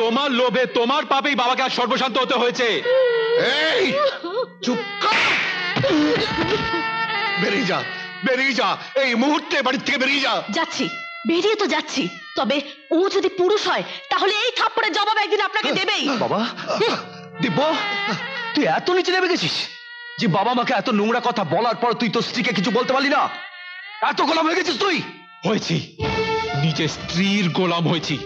তোমার লোভে তোমার পাপেই বাবাকে আজ সর্বশান্ত হতে হয়েছে। এই চুপ কর, বেরিয়ে যা, বেরিয়ে যা, এই মুহূর্তে বাড়ি থেকে বেরিয়ে যা। যাচ্ছি, বেরিয়ে তো যাচ্ছি, তবে ও যদি পুরুষ হয় তাহলে এই থাপ্পড়ের জবাব একদিন আপনাকে দেবেই। বাবা দিব্য, তুই এত নিচে নেমে গেছিস যে বাবা মাকে এত নোংরা কথা বলার পর তুই তোর স্ত্রীকে কিছু বলতে পারলি না? এত গোলাম হয়ে গেছিস তুই? হয়েছি, নিজের স্ত্রীর গোলাম হয়েছি।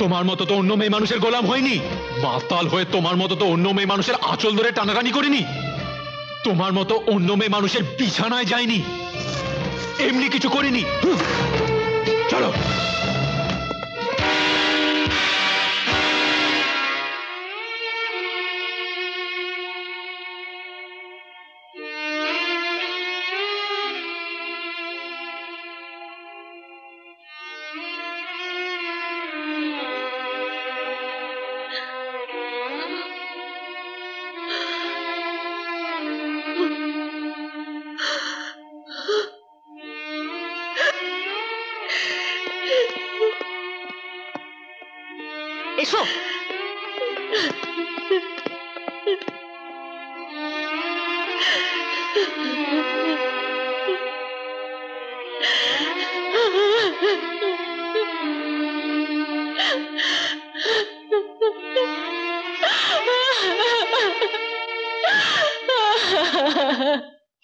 তোমার মতো তো অন্য মেয়ে মানুষের গোলাম হয়নি, মাতাল হয়ে তোমার মতো তো অন্য মেয়ে মানুষের আঁচল ধরে টানাটানি করিনি, তোমার মতো অন্য মেয়ে মানুষের বিছানায় যায়নি, এমনি কিছু করিনি। চলো।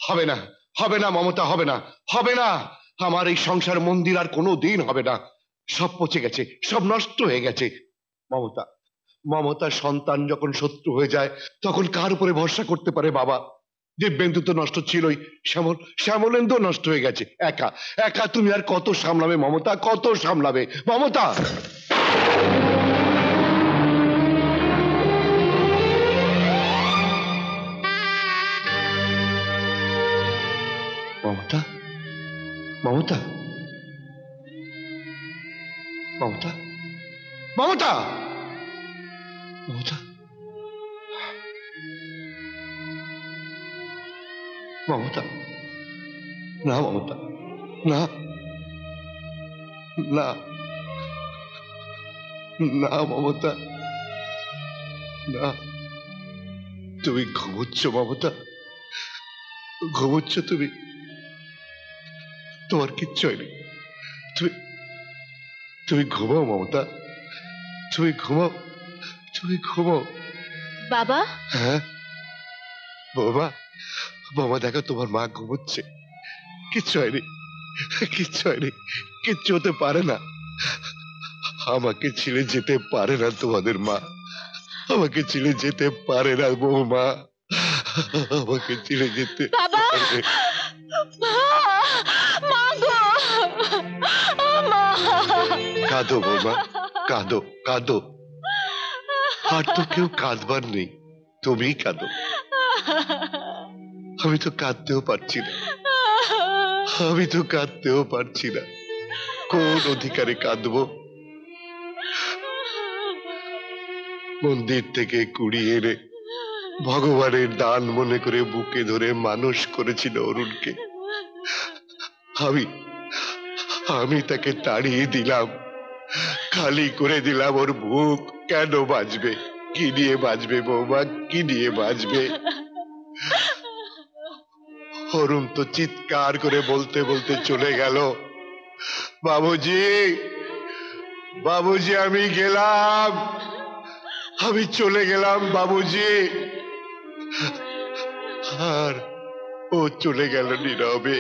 হবে না, হবে না মমতা, হবে না, হবে না। আমার এই সংসার মন্দির আর কোনো দিন হবে না। সব পচে গেছে, সব নষ্ট হয়ে গেছে। মমতা, মমতা, সন্তান যখন শত্রু হয়ে যায় তখন কার উপরে ভরসা করতে পারে বাবা? দিব্যেন্দু তো নষ্ট ছিলই, শ্যামলেন্দু নষ্ট হয়ে গেছে। একা একা তুমি আর কত সামলাবে মমতা, কত সামলাবে মমতা? মমতা, মমতা, মমতা, মমতা, মমতা, মমতা, না মমতা, না, না, না মমতা, না, তুমি ঘুমোচ্ছ মমতা, ঘুমোচ্ছ তুমি, তোমার কিচ্ছু হয়নি, তুমি তুমি ঘুমাও মমতা, তুমি ঘুমাও, তুমি ঘুমাও। বাবা, হ্যাঁ বাবা, বাবা দেখো তোমার মা ঘুমোচ্ছে, কিচ্ছু হয়নি, কিচ্ছু হয়নি, কিচ্ছু হতে পারে না, আমাকে ছেড়ে যেতে পারে না তোমাদের মা, আমাকে ছেড়ে যেতে পারে না বৌমা, আমাকে ছেড়ে যেতে। বাবা, কাঁদো বাবা, কাঁদো, কাঁদো, আর তো কেউ কাঁদবার নেই, তুমি কাঁদো, আমি তো কাঁদতেও পারছি না, আমি তো কাঁদতেও পারছি না, কোন অধিকারে কাঁদবো? মন্দির থেকে কুড়িয়ে এনে ভগবানের দান মনে করে বুকে ধরে মানুষ করেছিল অরুণকে, আমি আমি তাকে তাড়িয়ে দিলাম, খালি করে দিলাম ওর বুক, কেন বাজবে, কি নিয়ে বাজবে বৌমা, কি নিয়ে বাজবে? অরুণ তো চিৎকার করে বলতে বলতে চলে গেল, বাবুজি, বাবুজি আমি গেলাম, আমি চলে গেলাম বাবুজি, আর ও চলে গেল নীরবে,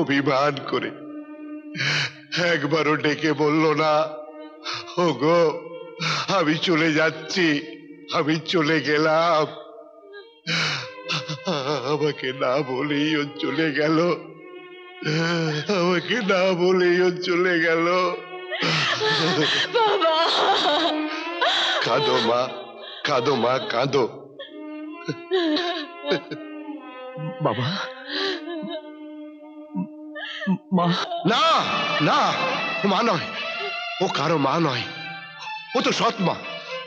অভিমান করে, একবারও ডেকে বলল না, ও গো আমি চলে যাচ্ছি, আমি চলে গেলাম, আমাকে না বলেই ও চলে গেল, আমাকে না বলেই ও চলে গেল। কাঁদো মা, কাঁদো মা, কাঁদো। বাবা, মা, না, না, মা নয়, ও কারো মা নয়, ও তো সৎ মা,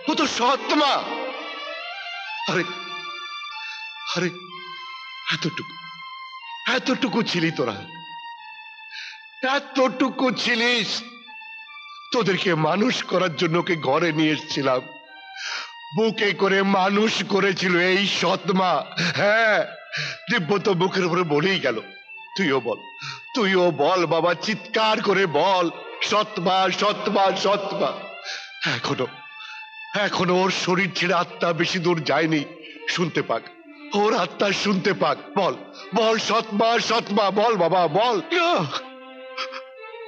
ও তো সৎ মা। আরে আরে, এতটুকু, এতটুকু ছিলি তোরা, এতটুকু ছিলিস, তোদেরকে মানুষ করার জন্য কে ঘরে নিয়ে এসেছিলাম বুকে করে মানুষ করেছিল এই সৎমা। হ্যাঁ দিব্য তো মুখের উপরে বলেই গেল, তুইও বল বাবা, চিৎকার করে বল সৎমা সৎমা সৎমা। এখনো ওর শরীর ছেড়ে আত্মা বেশি দূর যায়নি, শুনতে পাক, ওর আত্মা শুনতে পাক। বল বল সৎমা সৎমা, বল বাবা বল।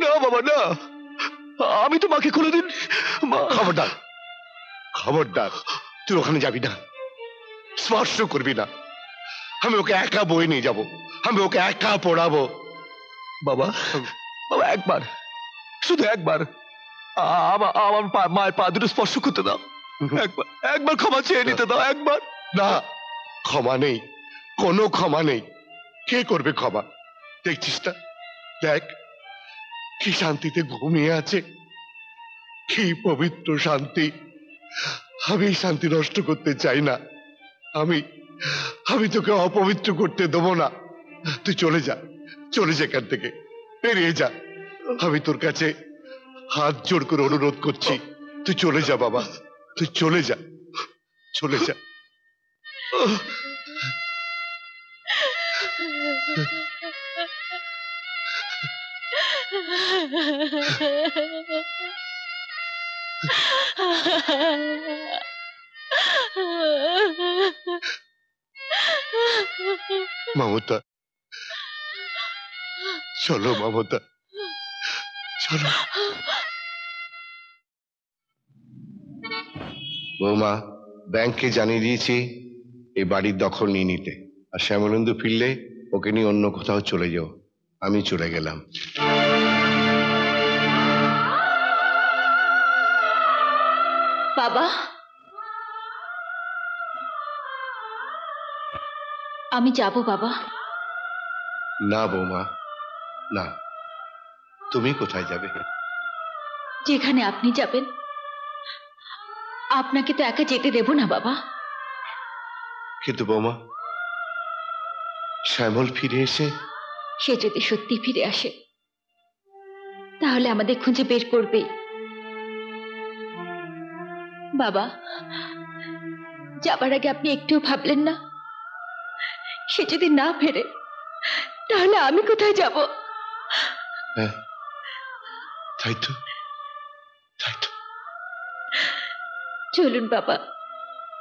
না বাবা না, আমি তো মাকে কোনোদিন। খবরদার খবরদার, তুই ওখানে যাবি না, স্পর্শ করবি না। আমি ওকে একা বয়ে নিয়ে যাবো, আমি ওকে একা পড়াবো। বাবা বাবা একবার, শুধু একবার আমার মায়ের পা দুটো স্পর্শ করতে দাও, একবার একবার ক্ষমা চেয়ে নিতে দাও একবার। না ক্ষমা নেই, কোনো ক্ষমা নেই, কে করবে ক্ষমা? দেখছিস না, দেখ কি শান্তিতে ঘুমিয়ে আছে, কি পবিত্র শান্তি। আমি শান্তি নষ্ট করতে চাই না, আমি তোকে অপবিত্র করতে দেবো না। তুই চলে যা, চলে যা এখান থেকে, বেরিয়ে যা। আমি তোর কাছে হাত জোড় করে অনুরোধ করছি, তুই চলে যা বাবা, তুই চলে যা, চলে যা। মমতা চলো, মমতা চলো। বৌমা ব্যাংকে জানিয়ে দিয়েছি এই বাড়ির দখল নিয়ে নিতে, আর শ্যামলেন্দু ফিরলে ওকে নিয়ে অন্য কোথাও চলে যাও। আমি চলে গেলাম। বাবা আমি যাব বাবা। না বৌমা না, তুমি কোথায় যাবে? যেখানে আপনি যাবেন। আপনাকে তো একা যেতে দেব না বাবা। কিন্তু বৌমা শ্যামল ফিরে এসে, সে যদি সত্যি ফিরে আসে তাহলে আমাদের খুঁজে বের করবেই। বাবা যাবার আগে আপনি একটু ভাবলেন না? সে যদি না ফেরে তাহলে আমি কোথায় যাব? তাই তো চলুন বাবা,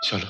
চলো।